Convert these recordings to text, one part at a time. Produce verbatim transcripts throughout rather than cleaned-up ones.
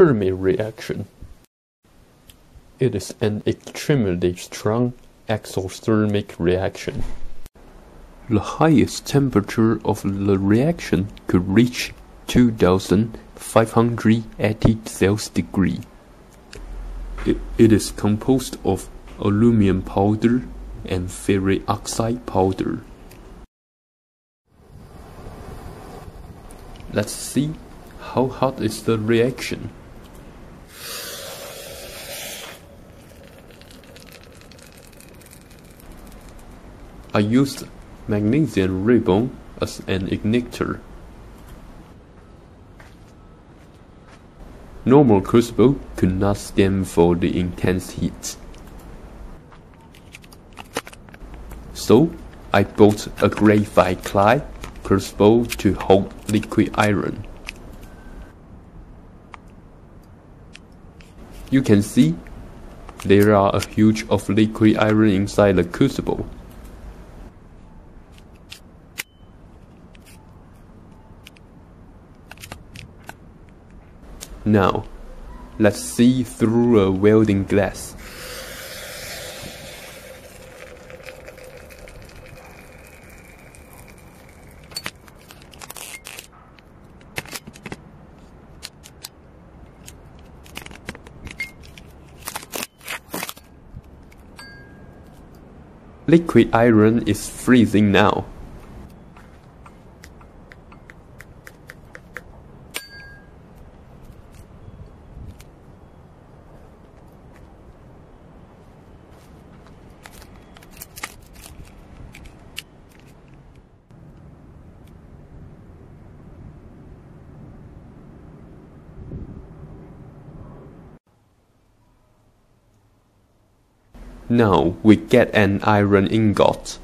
Fermi reaction. It is an extremely strong exothermic reaction. The highest temperature of the reaction could reach two thousand five hundred eighty Celsius degree. It, it is composed of aluminum powder and ferric oxide powder. Let's see how hot is the reaction. I used magnesium ribbon as an igniter. Normal crucible could not stand for the intense heat, so I bought a graphite clay crucible to hold liquid iron. You can see there are a huge of liquid iron inside the crucible. Now, let's see through a welding glass. Liquid iron is freezing now. Now we get an iron ingot.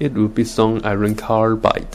It will be some iron carbide.